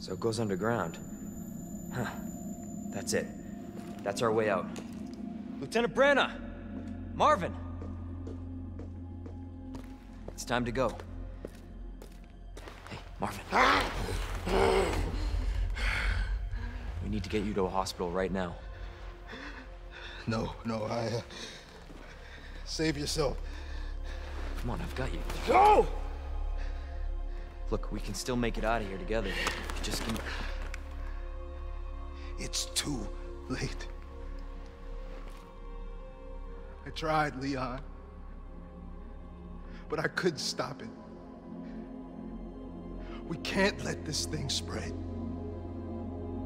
So it goes underground. Huh. That's it. That's our way out. Lieutenant Branagh! Marvin! It's time to go. Hey, Marvin. We need to get you to a hospital right now. No, I... Save yourself. Come on, I've got you. Go! Look, we can still make it out of here together. Just give me... It's too late. I tried, Leon. But I couldn't stop it. We can't let this thing spread.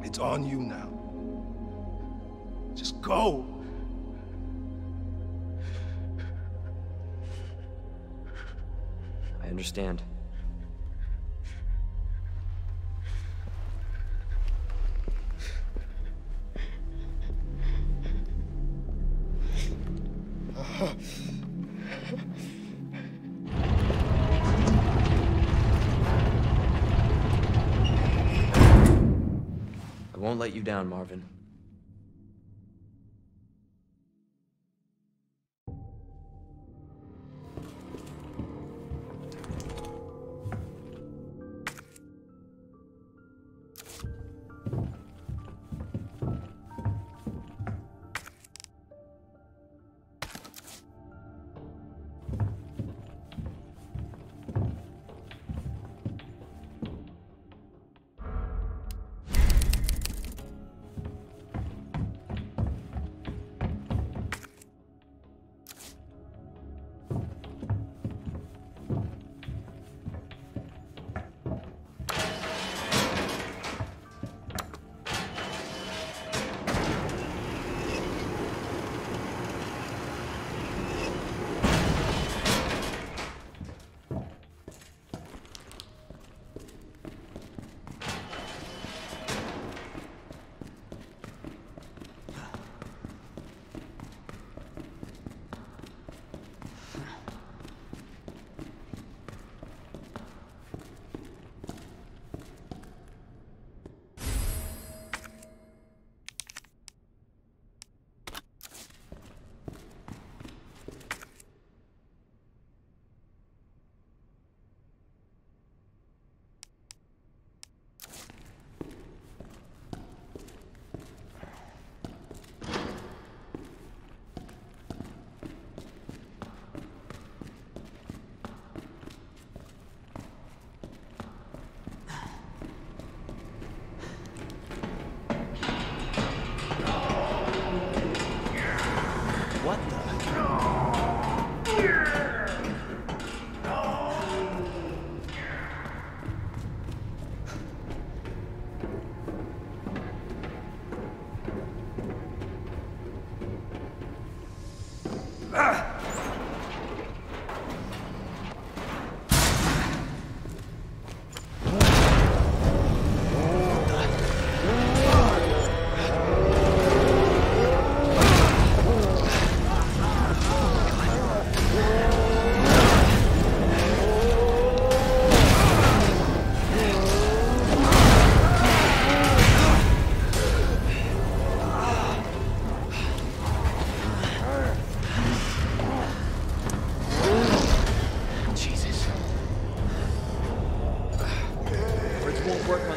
It's on you now. Just go. I understand. I won't let you down, Marvin.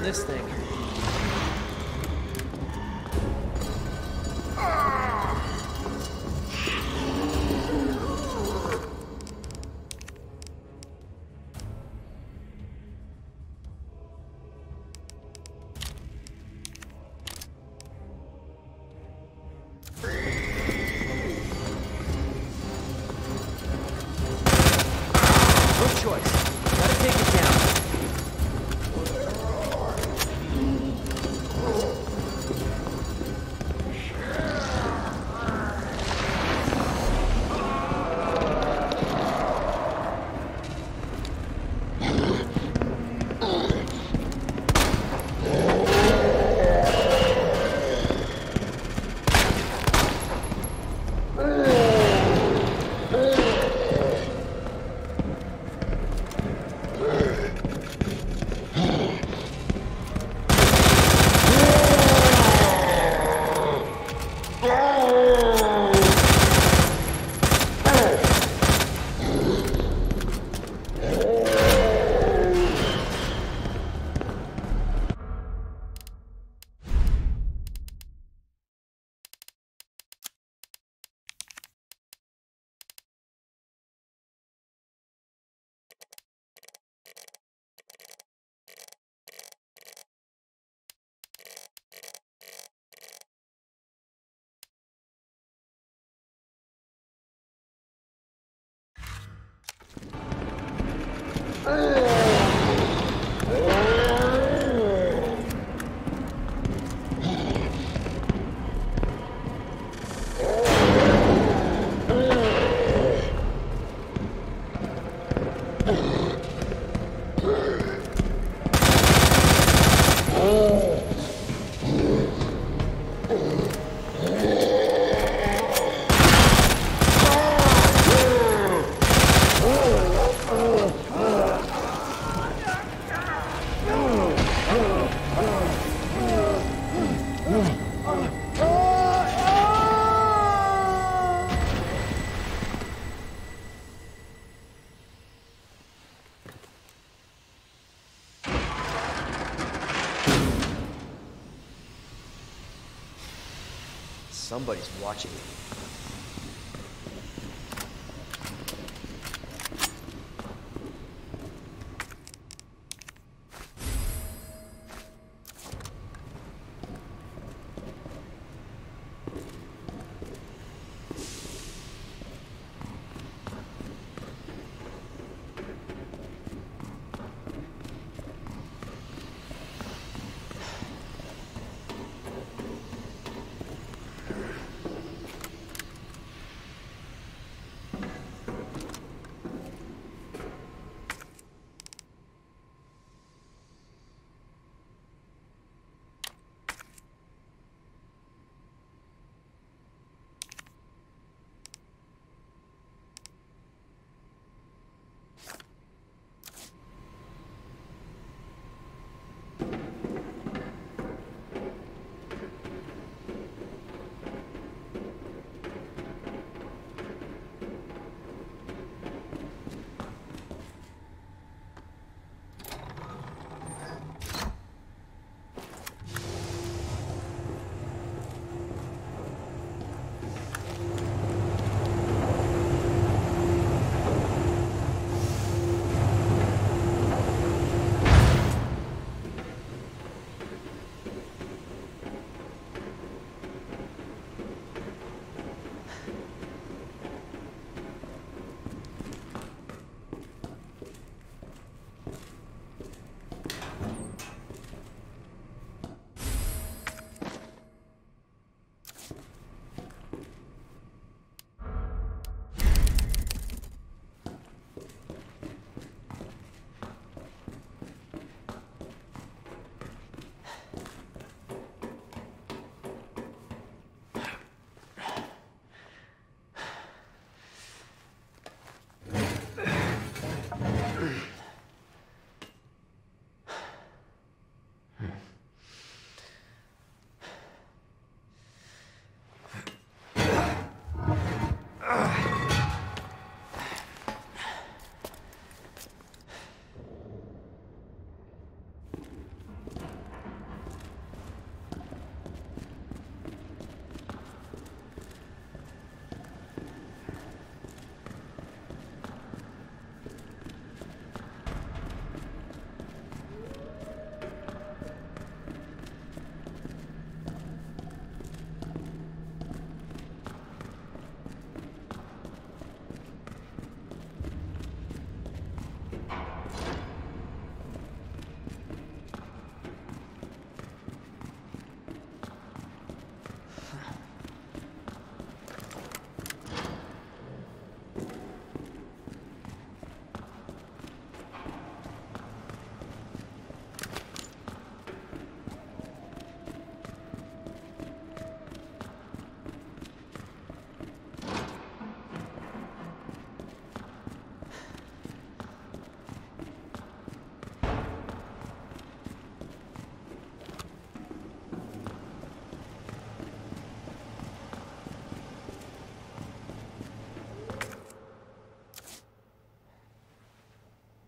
this thing. Somebody's watching me.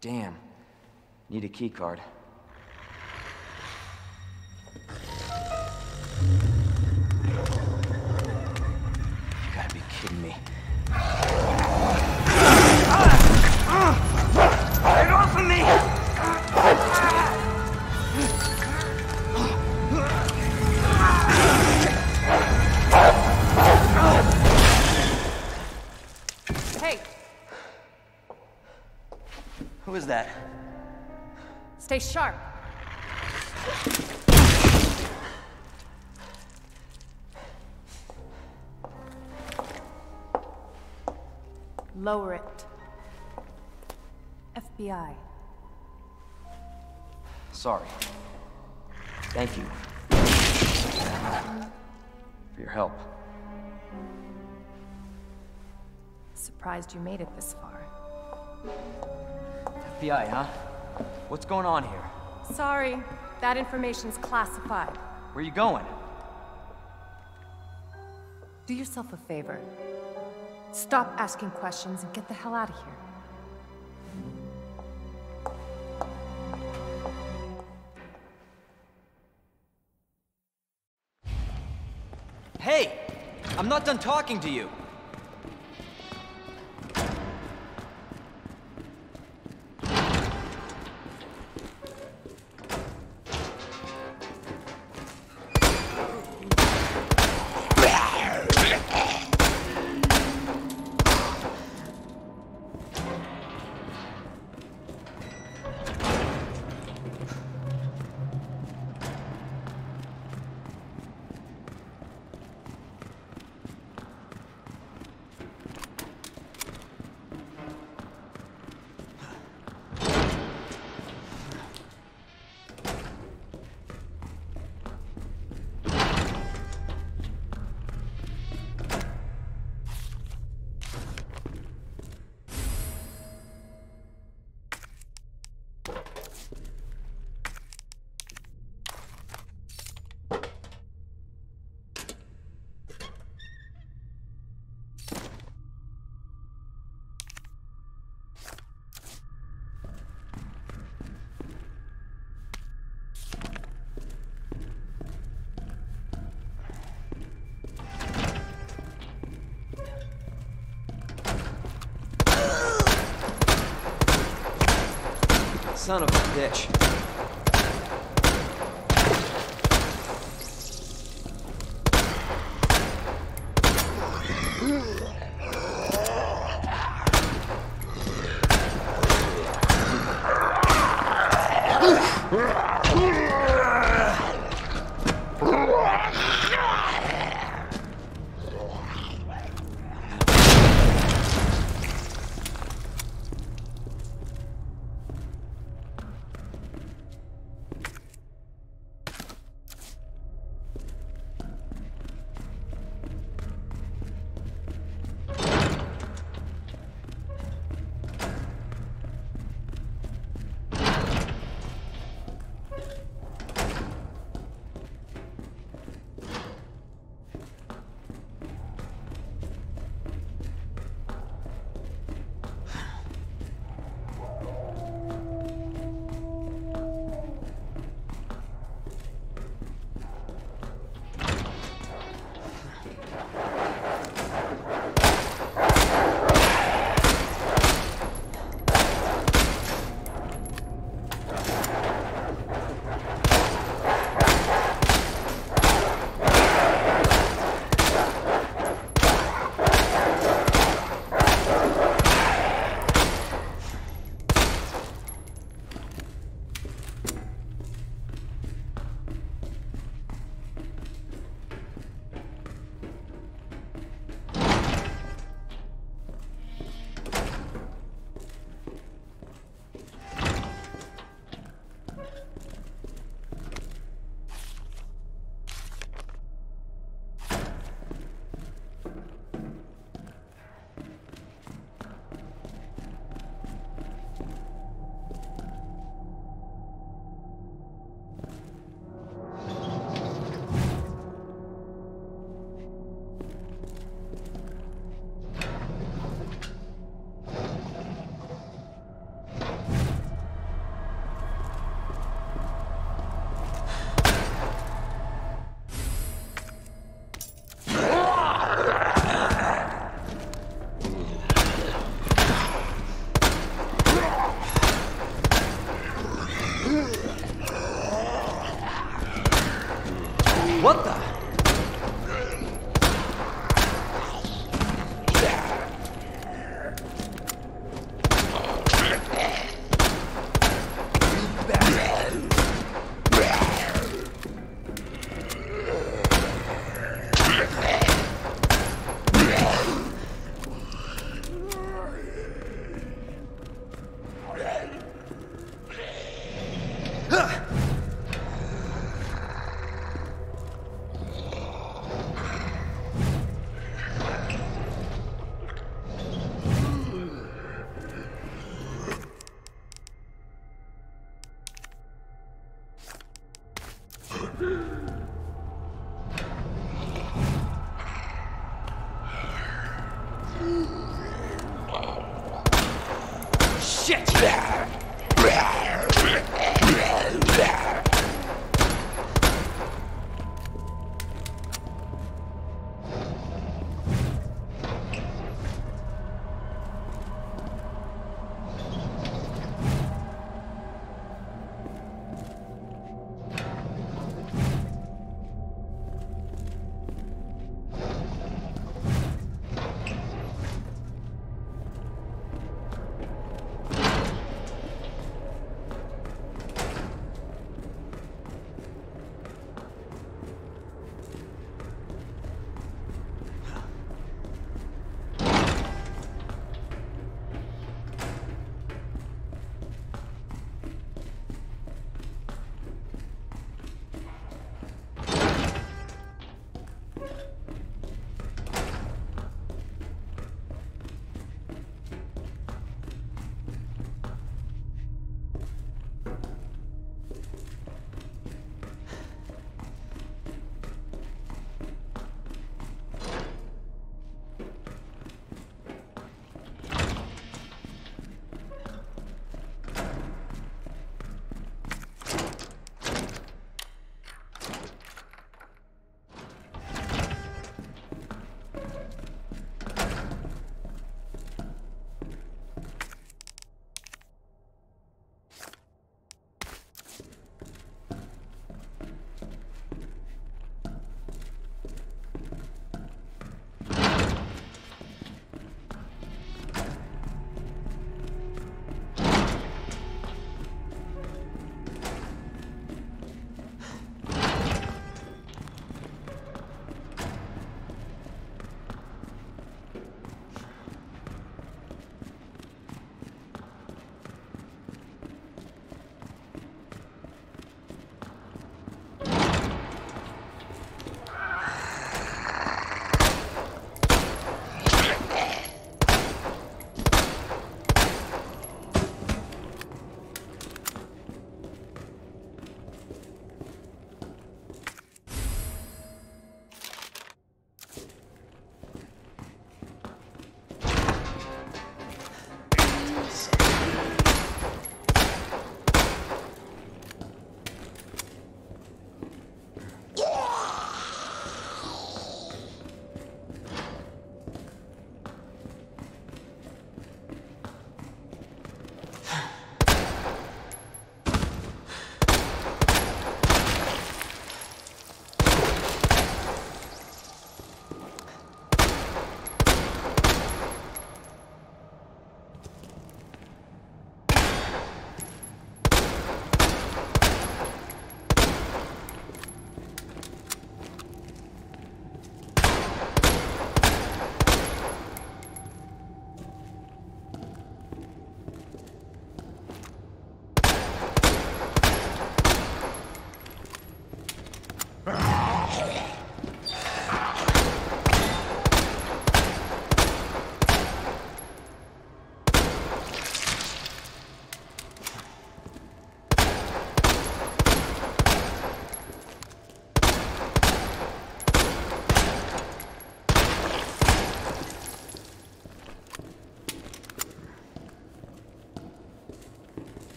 Damn. Need a key card. You gotta be kidding me. Get off of me! Hey! Who is that? Stay sharp. Lower it. FBI. Sorry. Thank you for your help. Surprised you made it this far. FBI, huh? What's going on here? Sorry, that information's classified. Where are you going? Do yourself a favor. Stop asking questions and get the hell out of here. Hey! I'm not done talking to you! Son of a bitch.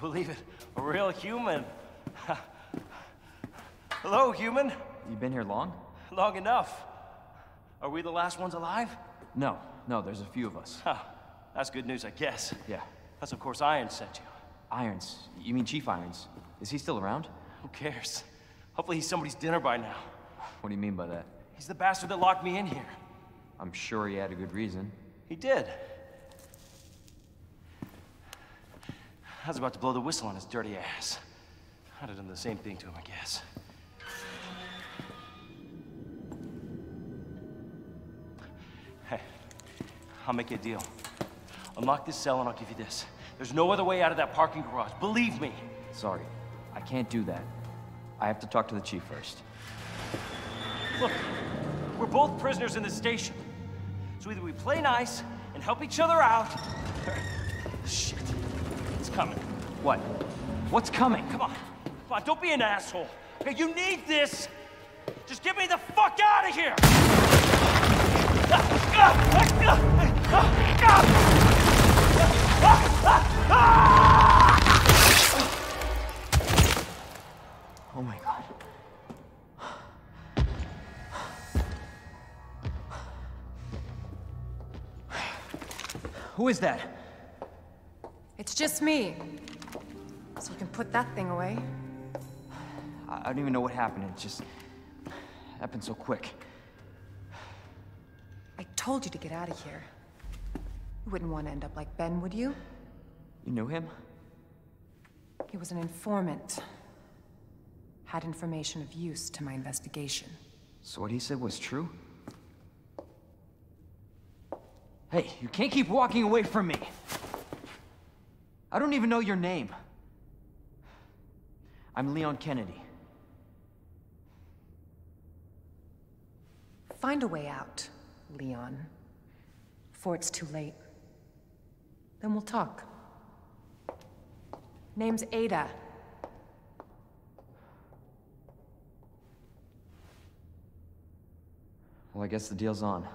Believe it, a real human. Hello, human. You been here long? Long enough. Are we the last ones alive? No, there's a few of us. Huh. That's good news, I guess. Yeah. That's of course Irons sent you. Irons? You mean Chief Irons? Is he still around? Who cares? Hopefully he's somebody's dinner by now. What do you mean by that? He's the bastard that locked me in here. I'm sure he had a good reason. He did. I was about to blow the whistle on his dirty ass. I'd have done the same thing to him, I guess. Hey, I'll make you a deal. Unlock this cell and I'll give you this. There's no other way out of that parking garage, believe me! Sorry, I can't do that. I have to talk to the chief first. Look, we're both prisoners in this station. So either we play nice and help each other out, or... Shit. coming. What? What's coming? Come on. Come on, don't be an asshole. Okay, you need this. Just get me the fuck out of here! Oh my God. Who is that? It's just me. So you can put that thing away. I don't even know what happened. It just happened so quick. I told you to get out of here. You wouldn't want to end up like Ben, would you? You knew him? He was an informant. Had information of use to my investigation. So what he said was true? Hey, you can't keep walking away from me. I don't even know your name. I'm Leon Kennedy. Find a way out, Leon, before it's too late. Then we'll talk. Name's Ada. Well, I guess the deal's on.